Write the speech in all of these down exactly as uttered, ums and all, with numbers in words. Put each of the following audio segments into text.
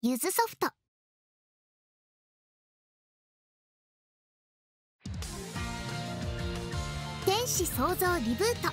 ゆずソフト。天使創造リブート。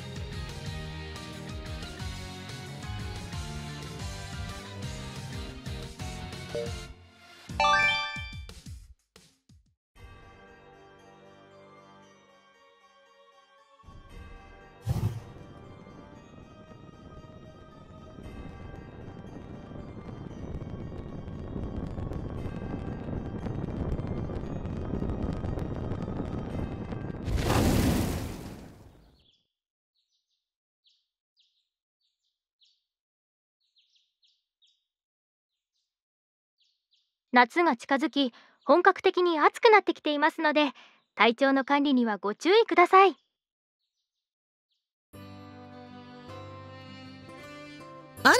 夏が近づき、本格的に暑くなってきていますので、体調の管理にはご注意ください。あら、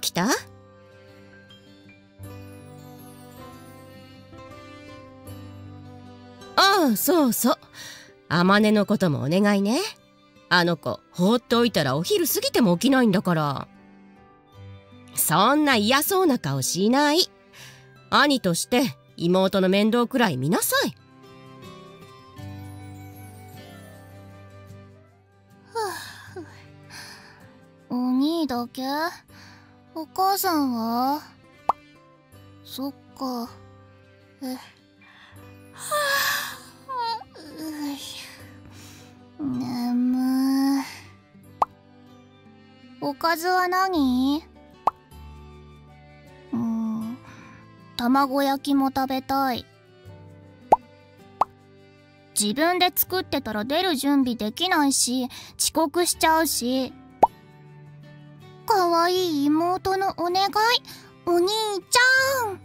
起きた？ああ、そうそう。あまねのこともお願いね。あの子、放っておいたらお昼過ぎても起きないんだから。そんな嫌そうな顔しない。兄として妹の面倒くらい見なさい。お兄だけ？お母さんは？そっか。え。眠い。おかずは何？卵焼きも食べたい。自分で作ってたら出る準備できないし、遅刻しちゃうし。かわいい妹のお願い、お兄ちゃん。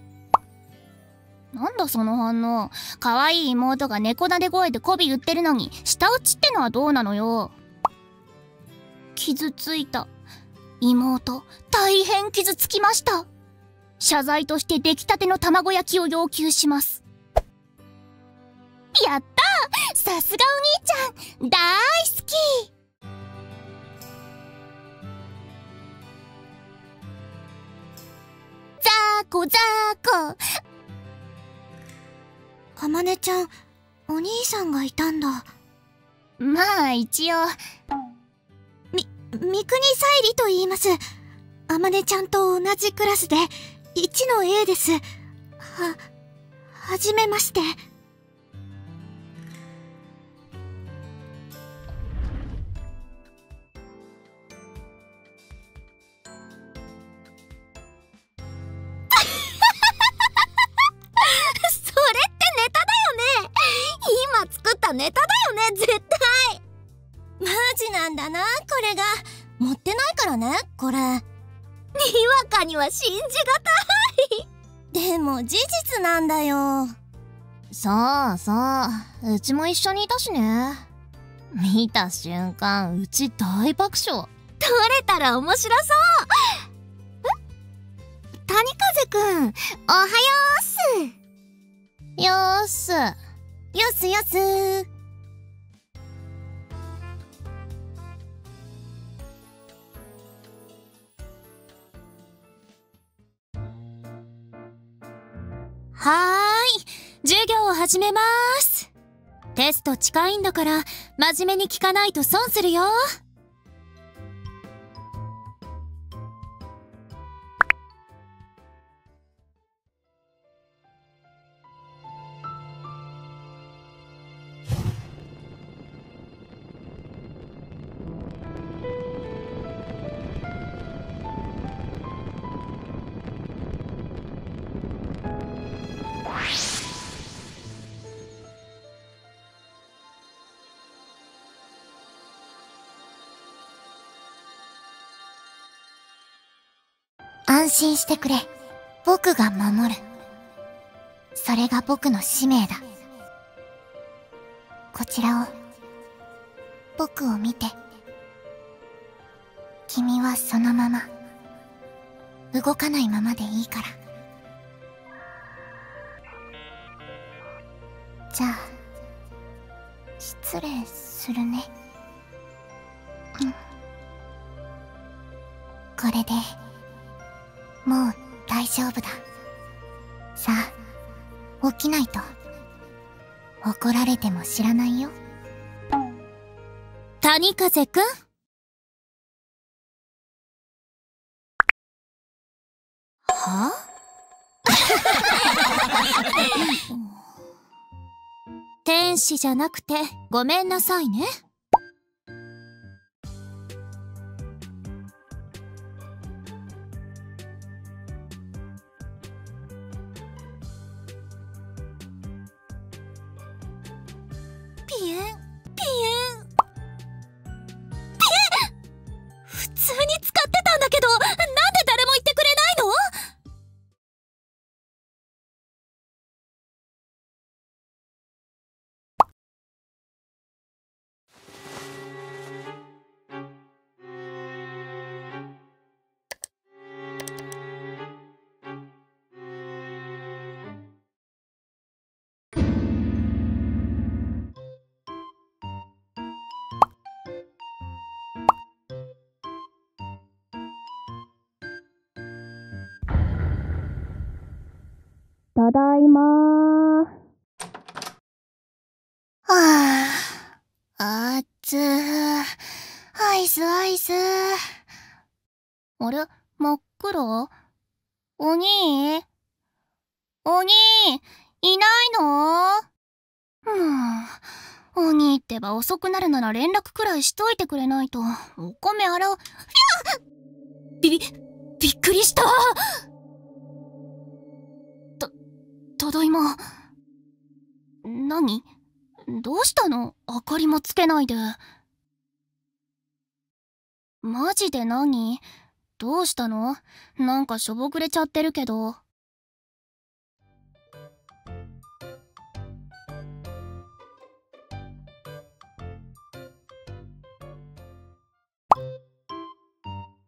なんだその反応。かわいい妹が猫なで声で媚び売ってるのに舌打ちってのはどうなのよ。傷ついた。妹、大変傷つきました。謝罪として出来たての卵焼きを要求します。やったー！さすがお兄ちゃん、大好き！ザーコザーコ！あまねちゃん、お兄さんがいたんだ。まあ一応。み、三国沙莉と言います。あまねちゃんと同じクラスで、いちの A です。は、はじめまして。それってネタだよね。今作ったネタだよね、絶対。マジなんだな、これが。持ってないからね、これ。にわかには信じがたい。でも事実なんだよ。そうそう、うちも一緒にいたしね。見た瞬間、うち大爆笑。撮れたら面白そう。ん？谷風くん、おはようっす。よーっす。よすよすー。はーい、授業を始めまーす。テスト近いんだから、真面目に聞かないと損するよ。安心してくれ。僕が守る。それが僕の使命だ。こちらを。僕を見て。君はそのまま。動かないままでいいから。じゃあ、失礼するね。うん。これでもう大丈夫だ。さあ起きないと。怒られても知らないよ。谷風くん、はぁ？天使じゃなくてごめんなさいね。ピエン、ピエン、ピエン、普通に使ってたんだけど、なんで誰も言ってくれないの？ただいまー。はぁ、あ、あつー。アイスアイスー。あれ、真っ暗？おにぃ？おにぃ、いないの？もう、おにぃってば遅くなるなら連絡くらいしといてくれないと、お米洗う。び、びっくりした。ただいま。何？どうしたの？明かりもつけないで。マジで何？どうしたの？なんかしょぼくれちゃってるけど。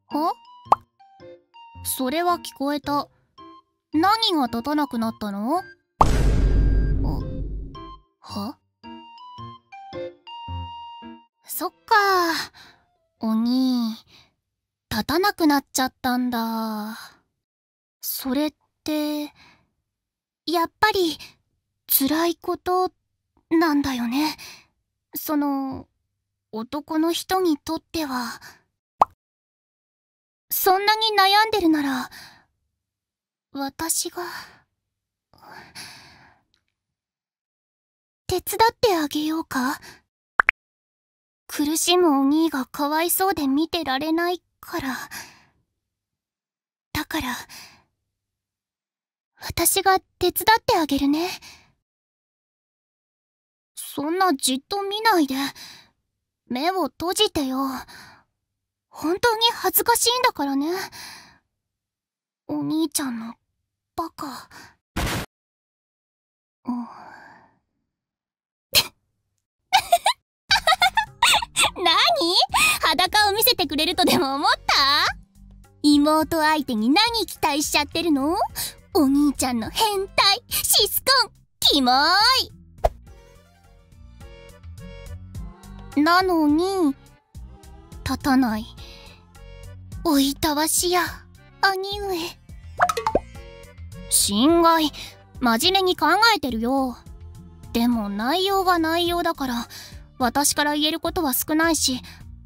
あ？それは聞こえた。何が立たなくなったの？は？そっか、おにぃ立たなくなっちゃったんだ。それってやっぱり辛いことなんだよね。その男の人にとっては。そんなに悩んでるなら私が手伝ってあげようか。苦しむお兄がかわいそうで見てられないから。だから、私が手伝ってあげるね。そんなじっと見ないで、目を閉じてよ。本当に恥ずかしいんだからね。お兄ちゃんのバカ。なに？裸を見せてくれるとでも思った？妹相手に何期待しちゃってるの？お兄ちゃんの変態、シスコン、キモい。なのに立たない、おいたわしや兄上。心外、真面目に考えてるよ。でも内容が内容だから私から言えることは少ないし、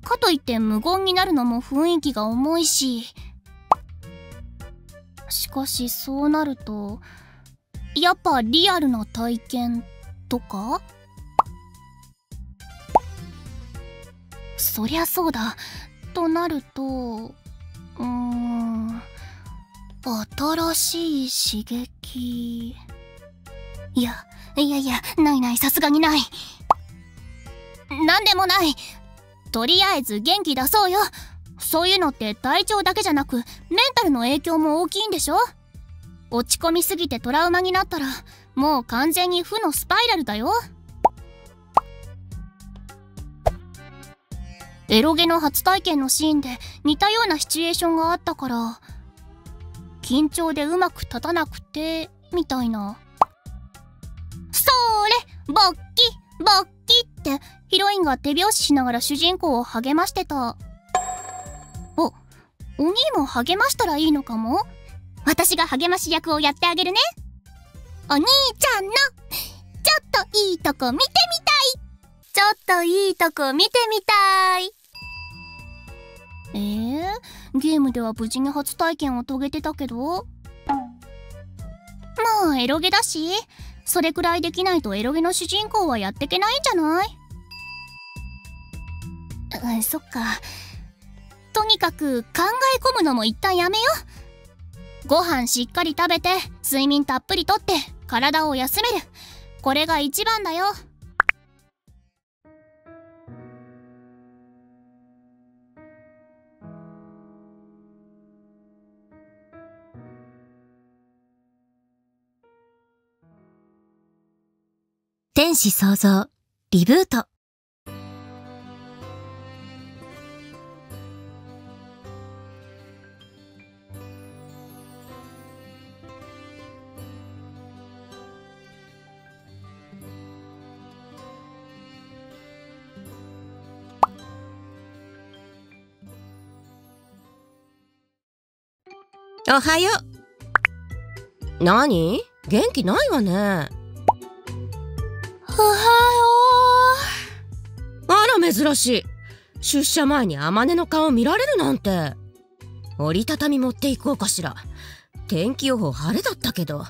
かといって無言になるのも雰囲気が重いし。しかしそうなると、やっぱリアルな体験とか？そりゃそうだ。となると、うーん、新しい刺激。いや、いやいや、ないない、さすがにない。なんでもない。とりあえず元気出そうよ。そういうのって体調だけじゃなくメンタルの影響も大きいんでしょ？落ち込みすぎてトラウマになったらもう完全に負のスパイラルだよ。エロゲの初体験のシーンで似たようなシチュエーションがあったから、緊張でうまく立たなくてみたいな。それ、勃起。ッキってヒロインが手拍子しながら主人公を励ましてた。お、お兄も励ましたらいいのかも。私が励まし役をやってあげるね。お兄ちゃんのちょっといいとこ見てみたい。ちょっといいとこ見てみたい。えー、ゲームでは無事に初体験を遂げてたけど、もうエロゲだし、それくらいできないとエロゲの主人公はやってけないんじゃない？うん、そっか。とにかく考え込むのも一旦やめよ。ご飯しっかり食べて、睡眠たっぷりとって、体を休める。これが一番だよ。天使創造リブート。おはよう。何？元気ないわね。おはよう。あら珍しい。出社前に天音の顔見られるなんて。折りたたみ持っていこうかしら。天気予報晴れだったけど。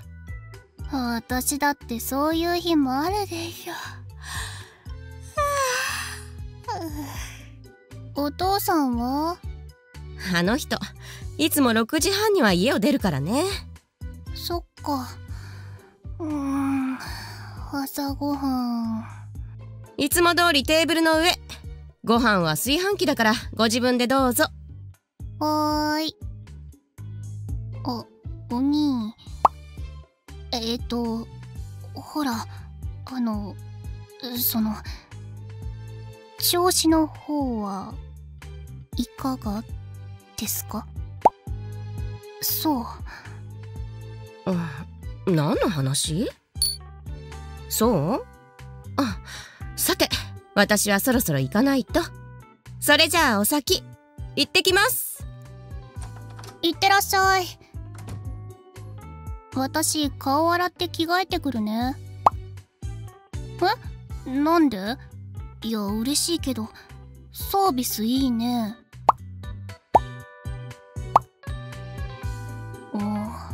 私だってそういう日もあるでしょ。お父さんは？あの人いつもろくじはんには家を出るからね。そっか。うーん、朝ごはんいつも通りテーブルの上。ご飯は炊飯器だからご自分でどうぞ。はーい。あ、お兄、えっとほら、あのその調子の方はいかがですか？そう、ん、何の話？そう？あ、さて、私はそろそろ行かないと。それじゃあお先、行ってきます。行ってらっしゃい。私、顔洗って着替えてくるね。え？なんで？いや、嬉しいけど、サービスいいね。おー。は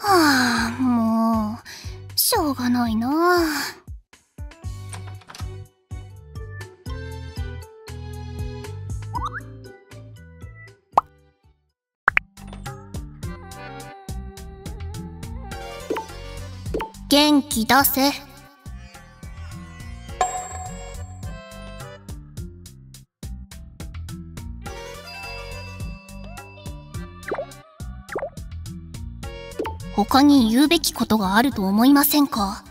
あ、もう。しょうがないなあ。元気出せ。他に言うべきことがあると思いませんか？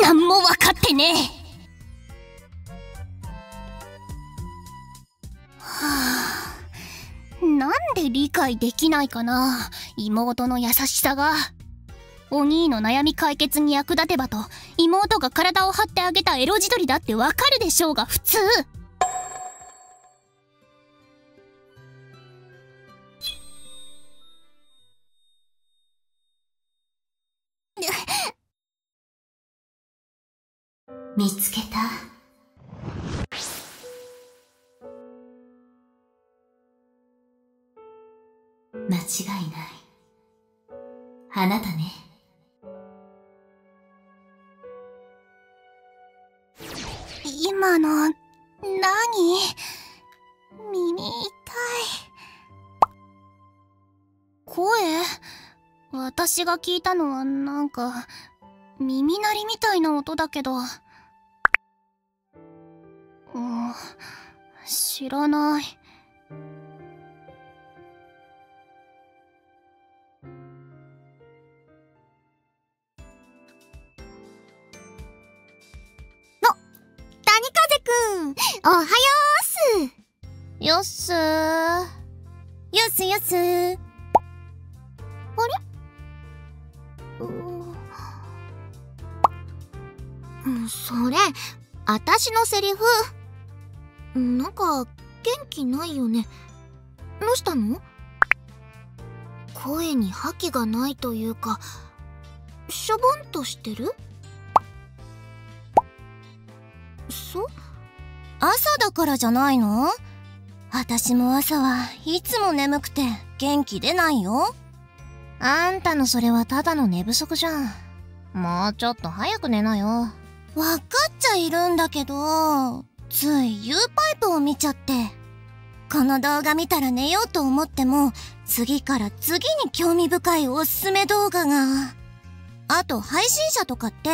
なんも分かってねえ。はあ、なんで理解できないかな、妹の優しさが。お兄の悩み解決に役立てばと、妹が体を張ってあげたエロ自撮りだってわかるでしょうが、普通。見つけた。間違いない。あなたね。今の何？耳痛い。声？私が聞いたのはなんか耳鳴りみたいな音だけど。うん、知らない。の、谷風くん、おはようす。よっすー。よっすよっすー。あれ？それあたしのセリフ。なんか元気ないよね。どうしたの？声に覇気がないというか、しょぼんとしてる？そう？朝だからじゃないの？私も朝はいつも眠くて元気出ないよ。あんたのそれはただの寝不足じゃん。もうちょっと早く寝なよ。わかっちゃいるんだけど、つい U パイプを見ちゃって。この動画見たら寝ようと思っても、次から次に興味深いおすすめ動画が。あと配信者とかって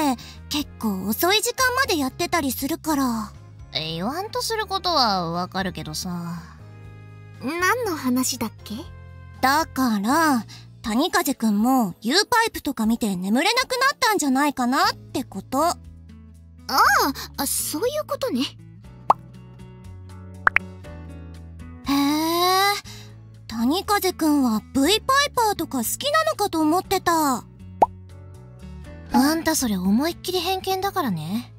結構遅い時間までやってたりするから。言わんとすることはわかるけどさ。何の話だっけ？だから、谷風くんも U パイプとか見て眠れなくなったんじゃないかなってこと。ああ、そういうことね。へえ、谷風くんは V パイパーとか好きなのかと思ってた。あんたそれ思いっきり偏見だからね。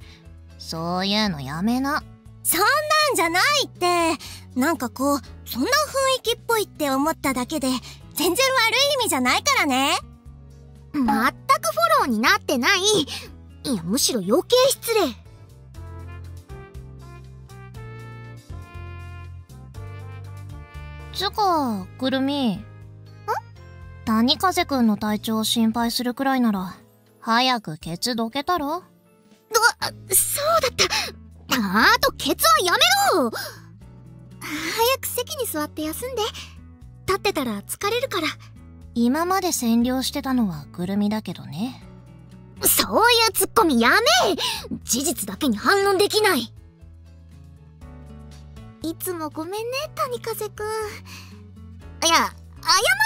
そういうのやめな。そんなんじゃないって。なんかこう、そんな雰囲気っぽいって思っただけで全然悪い意味じゃないからね。全くフォローになってない。いや、むしろ余計失礼。つか、くるみ。ん？谷風くんの体調を心配するくらいなら早くケツどけたろ。あ、そうだった。あとケツはやめろ。早く席に座って休んで。立ってたら疲れるから。今まで占領してたのはくるみだけどね。そういうツッコミやめ。事実だけに反論できない。いつもごめんね、谷風くん。いや、謝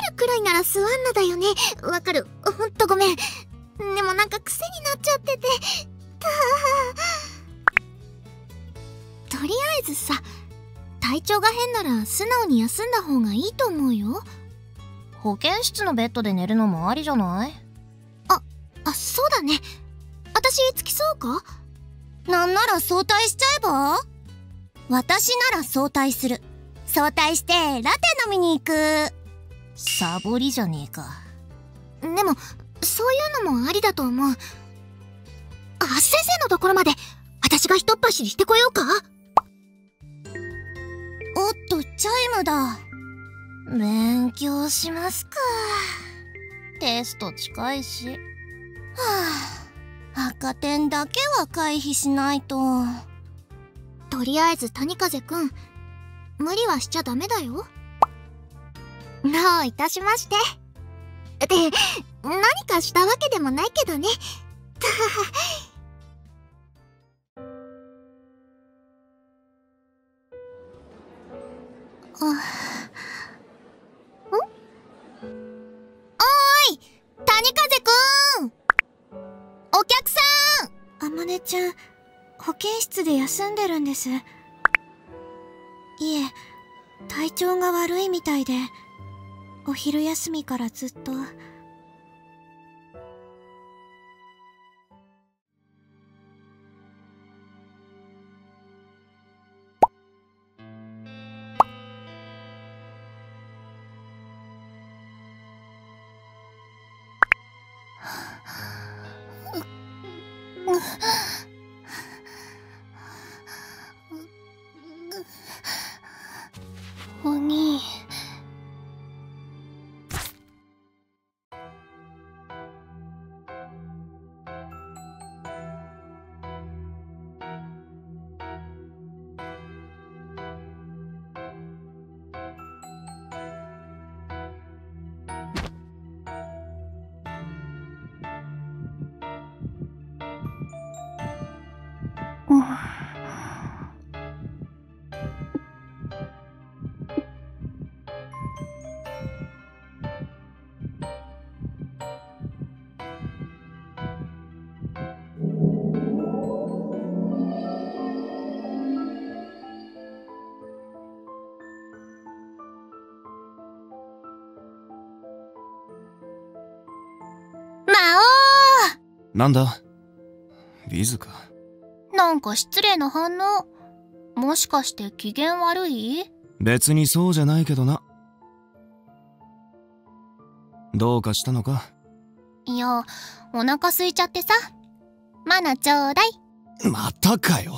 るくらいなら座んなだよね。わかる、ほんとごめん。でもなんか癖になっちゃってて。とりあえずさ、体調が変なら素直に休んだ方がいいと思うよ。保健室のベッドで寝るのもありじゃない？あ、あ、そうだね。私付き添うか？なんなら早退しちゃえば？私なら早退する。早退してラテ飲みに行く。サボりじゃねえか。でもそういうのもありだと思う。あ、先生のところまで私がひとっ走りしてこようか。おっと、チャイムだ。勉強しますか。テスト近いし。はあ、赤点だけは回避しないと。とりあえず谷風くん、無理はしちゃダメだよ。どういたしまして。って何かしたわけでもないけどね。あ、ん？おーい、谷風くん、お客さん。あまねちゃん、保健室で休んでるんです。いえ、体調が悪いみたいで、お昼休みからずっと。なんだ？ビズか。なんか失礼な反応。もしかして機嫌悪い？別にそうじゃないけどな。どうかしたのか？いや、お腹空いちゃってさ。マナちょうだい。またかよ。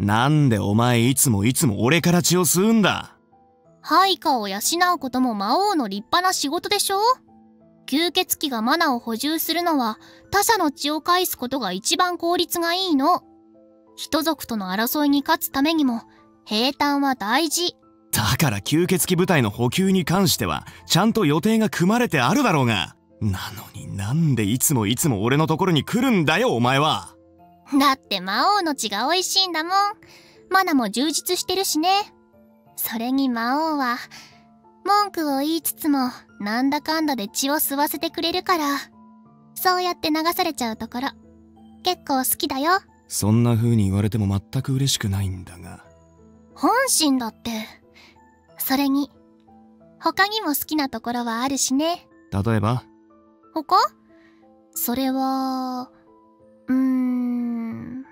なんでお前いつもいつも俺から血を吸うんだ。配下を養うことも魔王の立派な仕事でしょ。吸血鬼がマナを補充するのは他者の血を返すことが一番効率がいいの。人族との争いに勝つためにも平坦は大事だから。吸血鬼部隊の補給に関してはちゃんと予定が組まれてあるだろうが。なのになんでいつもいつも俺のところに来るんだよお前は。だって魔王の血が美味しいんだもん。マナも充実してるしね。それに魔王は文句を言いつつもなんだかんだで血を吸わせてくれるから、そうやって流されちゃうところ結構好きだよ。そんな風に言われても全く嬉しくないんだが。本心だって。それに他にも好きなところはあるしね。例えば？他？それはうーん、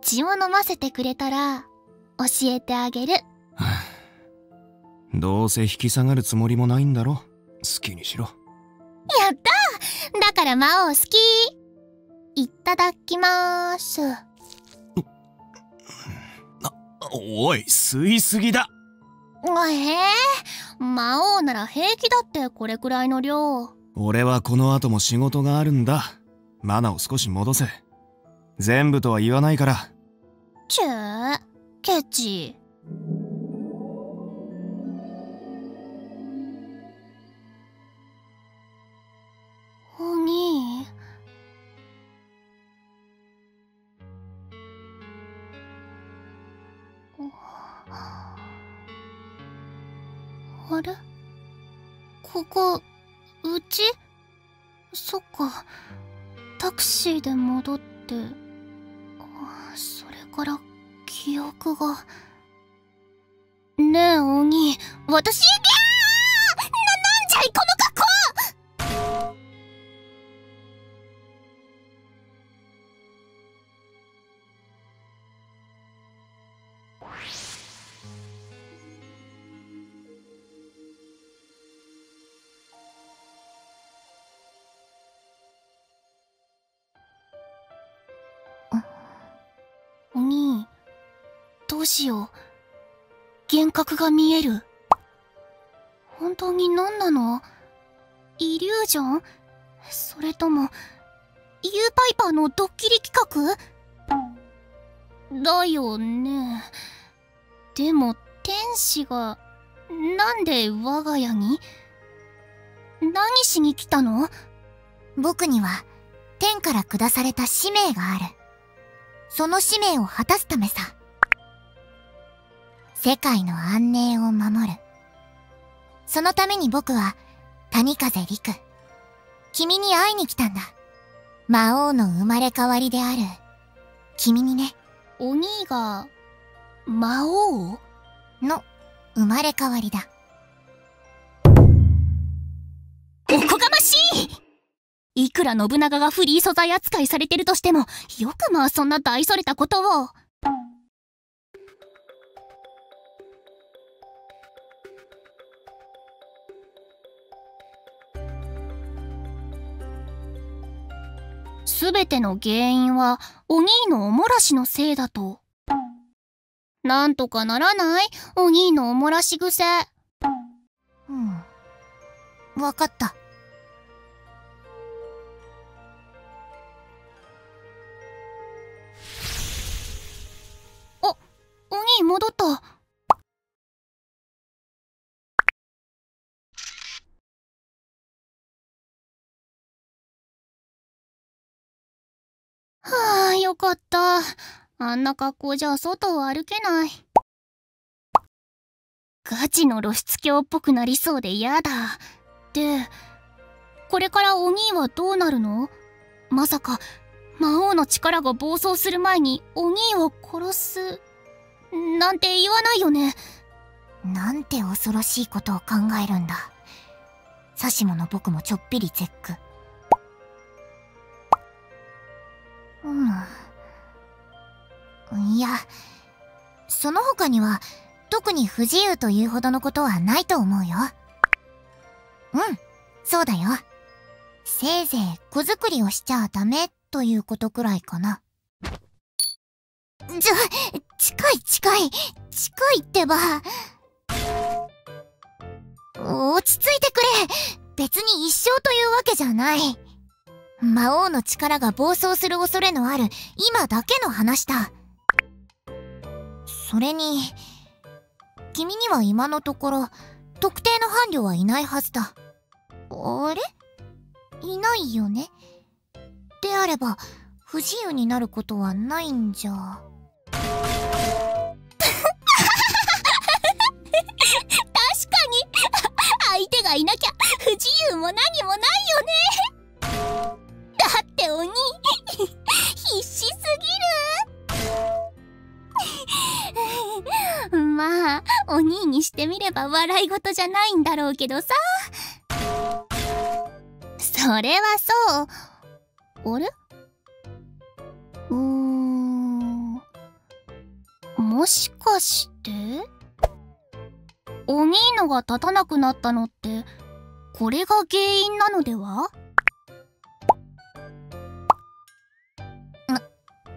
血を飲ませてくれたら教えてあげる。どうせ引き下がるつもりもないんだろ。好きにしろ。やったー！だから魔王好きー！いただきまーす。おい、吸いすぎだ。えー、魔王なら平気だってこれくらいの量。俺はこの後も仕事があるんだ。マナを少し戻せ。全部とは言わないから。チュー、ケチ。お兄、あれ、ここうち？そっか、タクシーで戻って、それから記憶が。ねえお兄、私にゃーな、なんじゃいこの格好。お兄、どうしよう。幻覚が見える。本当に何なの？イリュージョン？それとも、ユーパイパーのドッキリ企画？だよね。でも、天使が、なんで我が家に？何しに来たの？僕には、天から下された使命がある。その使命を果たすためさ。世界の安寧を守る。そのために僕は、谷風陸、君に会いに来たんだ。魔王の生まれ変わりである、君にね。お兄が、魔王の生まれ変わりだ。おこがましい！いくら信長がフリー素材扱いされてるとしても、よくまあそんな大それたことを。すべての原因はお兄のおもらしのせいだと。なんとかならない？お兄のおもらし癖。うん、わかった。戻った。はあ、よかった。あんな格好じゃ外を歩けない。ガチの露出狂っぽくなりそうで嫌だ。で、これからお兄はどうなるの？まさか、魔王の力が暴走する前にお兄を殺すなんて言わないよね。なんて恐ろしいことを考えるんだ。指物僕もちょっぴり絶句。や、その他には特に不自由というほどのことはないと思うよ。うん、そうだよ。せいぜい子作りをしちゃダメということくらいかな。じゃ、近い近い、近いってば。落ち着いてくれ。別に一生というわけじゃない。魔王の力が暴走する恐れのある今だけの話だ。それに、君には今のところ特定の伴侶はいないはずだ。あれ？いないよね。であれば、不自由になることはないんじゃ。相手がいなきゃ不自由も何もないよね。だって鬼必死すぎる。まあ鬼にしてみれば笑い事じゃないんだろうけどさ。それはそう。あれ、うーん、もしかしてお兄のが立たなくなったのって、これが原因なのでは？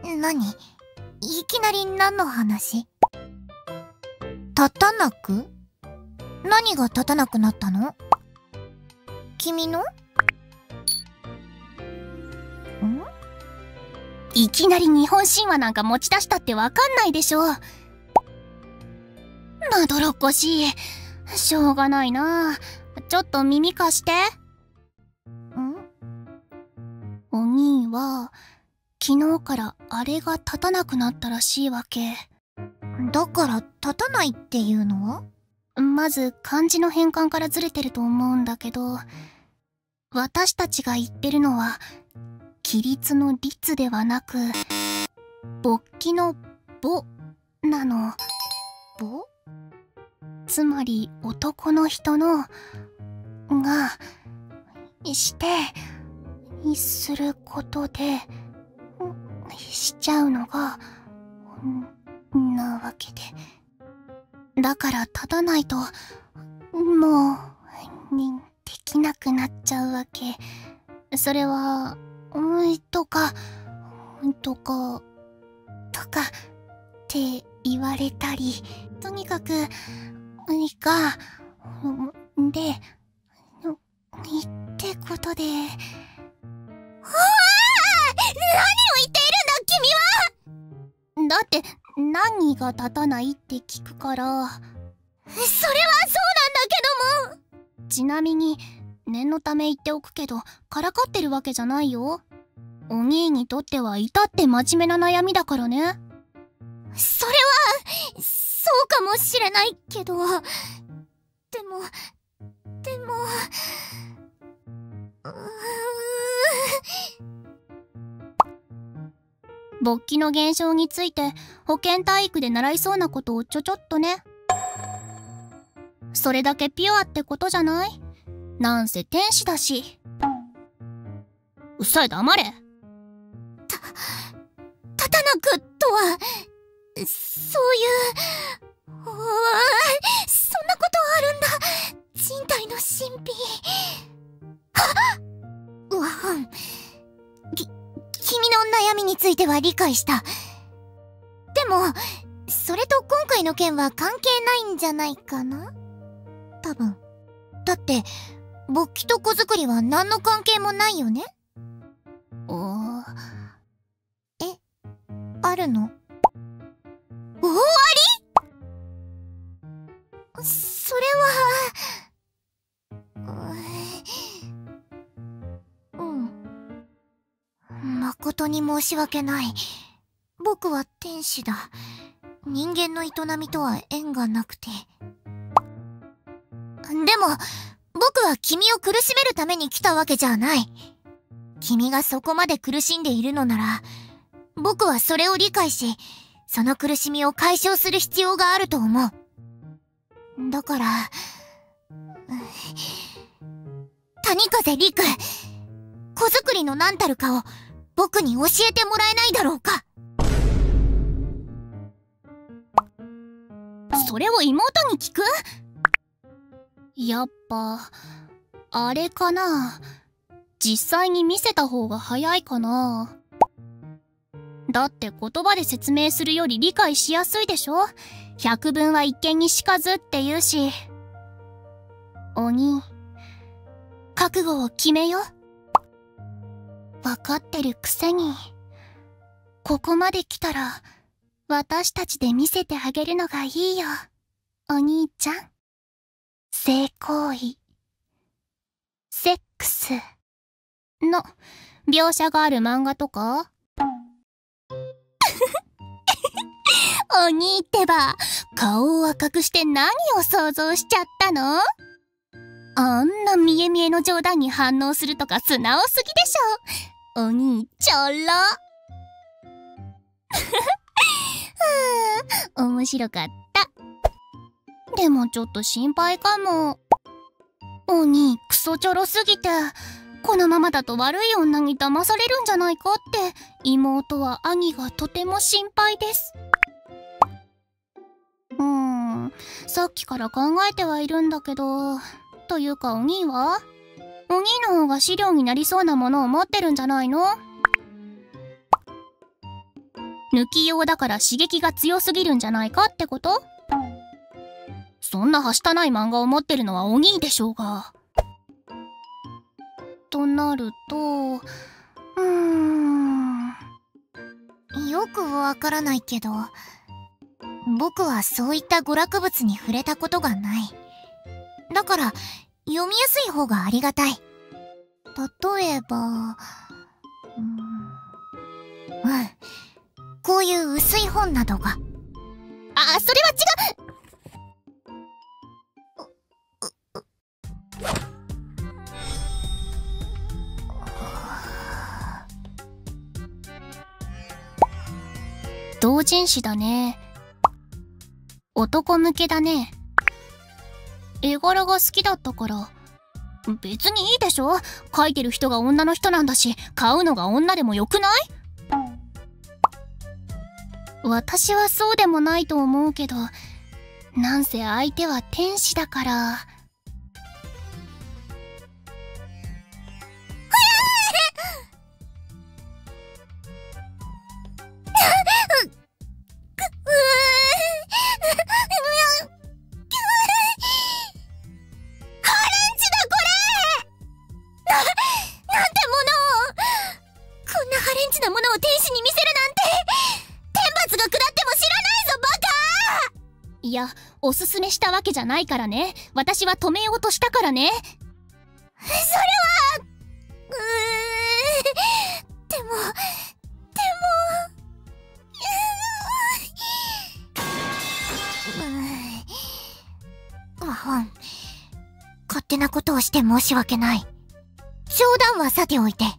な、なに？いきなり何の話？立たなく？何が立たなくなったの？君の？ん？いきなり日本神話なんか持ち出したってわかんないでしょ。まどろっこしい。しょうがないな。ちょっと耳貸して。ん？お兄は、昨日からあれが立たなくなったらしいわけ。だから立たないっていうのは？まず漢字の変換からずれてると思うんだけど、私たちが言ってるのは、規律の律ではなく、勃起のぼなの。ぼ？つまり男の人のがしてすることでしちゃうのがなわけで、だから立たないともうにできなくなっちゃうわけ。それはとかとかとかって言われたり、とにかくがでってことで。ほわー、何を言っているんだ君は。だって何が立たないって聞くから。それはそうなんだけども。ちなみに念のため言っておくけど、からかってるわけじゃないよ。お兄にとっては至って真面目な悩みだからね。それはそうかもしれないけど、でもでもうー勃起の現象について保健体育で習いそうなことをちょちょっとね。それだけピュアってことじゃない？なんせ天使だし。うっさい、黙れ。た立たなくとはそういう、おー、そんなことあるんだ。人体の神秘。はっ、わはん。き、君の悩みについては理解した。でも、それと今回の件は関係ないんじゃないかな？多分。だって、勃起と子作りは何の関係もないよね？おー。え、あるの？終わり？それは、うん。誠に申し訳ない。僕は天使だ。人間の営みとは縁がなくて。でも、僕は君を苦しめるために来たわけじゃない。君がそこまで苦しんでいるのなら、僕はそれを理解し、その苦しみを解消する必要があると思う。だから、谷風陸、子作りの何たるかを僕に教えてもらえないだろうか。それを妹に聞く？やっぱあれかな、実際に見せた方が早いかな。だって言葉で説明するより理解しやすいでしょ。百聞は一見にしかずって言うし。鬼、覚悟を決めよ。分かってるくせに、ここまで来たら私たちで見せてあげるのがいいよ、お兄ちゃん。性行為、セックスの描写がある漫画とか？鬼ってば、顔を赤くして何を想像しちゃったの？あんな見え見えの冗談に反応するとか素直すぎでしょ。鬼ちょろ。はあ、面白かった。でもちょっと心配かも。鬼クソちょろすぎて、このままだと悪い女に騙されるんじゃないかって妹は兄がとても心配です。うーん、さっきから考えてはいるんだけど、というかお兄は？お兄の方が資料になりそうなものを持ってるんじゃないの？抜き用だから刺激が強すぎるんじゃないかってこと？そんなはしたない漫画を持ってるのはお兄でしょうが。となると、うーん、よくわからないけど、僕はそういった娯楽物に触れたことがない。だから読みやすい方がありがたい。例えば、うん、うん、こういう薄い本などが。あ、それは違う。同人誌だね。男向けだね。絵柄が好きだったから。別にいいでしょ？描いてる人が女の人なんだし、買うのが女でもよくない？私はそうでもないと思うけど、なんせ相手は天使だから。はぁ！いや、おすすめしたわけじゃないからね。私は止めようとしたからね。それは、うー、でも、でも、わほん、勝手なことをして申し訳ない。冗談はさておいて、今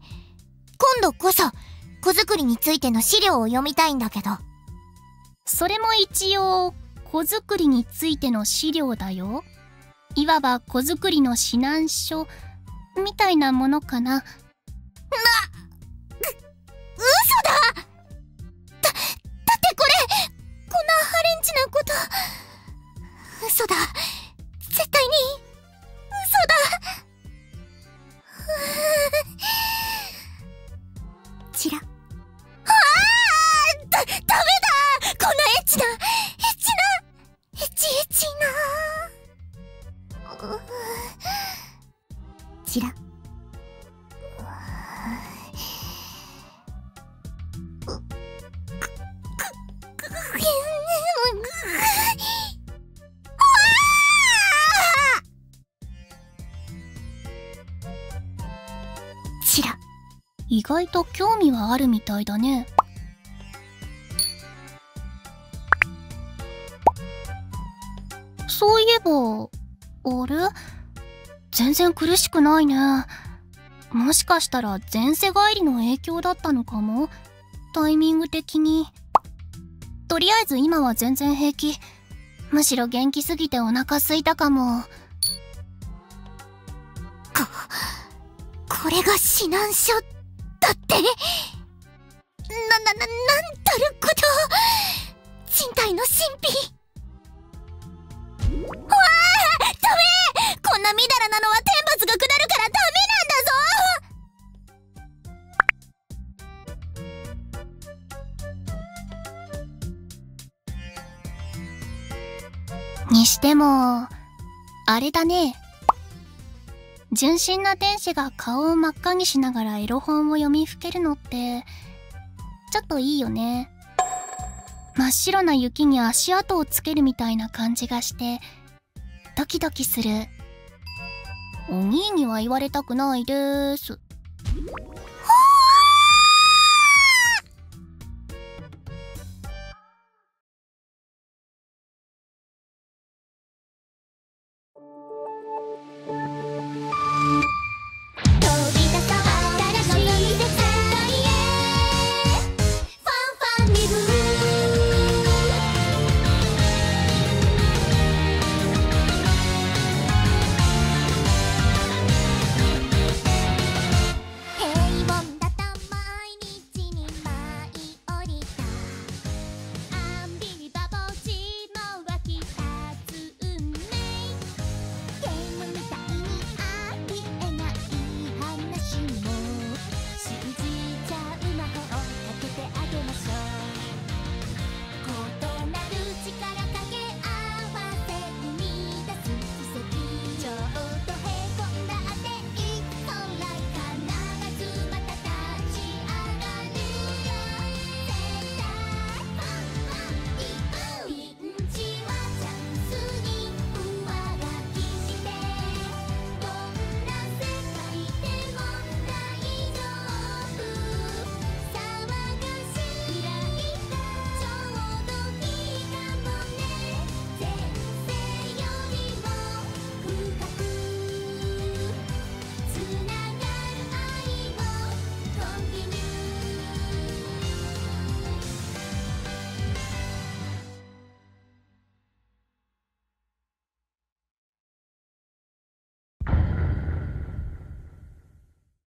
度こそ、子作りについての資料を読みたいんだけど。それも一応、子作りについての資料だよ。いわば子作りの指南書みたいなものかな。な、う、嘘だ！だ、だってこれ、こんなハレンチなこと。嘘だ。絶対に、嘘だ。ちら。ちら。意外と興味はあるみたいだね。そういえば、あれ？全然苦しくないね。もしかしたら前世返りの影響だったのかも。タイミング的に。とりあえず今は全然平気。むしろ元気すぎてお腹すいたかも。こ、これが指南書だって？な、な、な、なんたること！人体の神秘！こんなみだらなのは天罰が下るからダメなんだぞ。にしてもあれだね、純真な天使が顔を真っ赤にしながらエロ本を読みふけるのってちょっといいよね。真っ白な雪に足跡をつけるみたいな感じがしてドキドキする。お兄には言われたくないです。は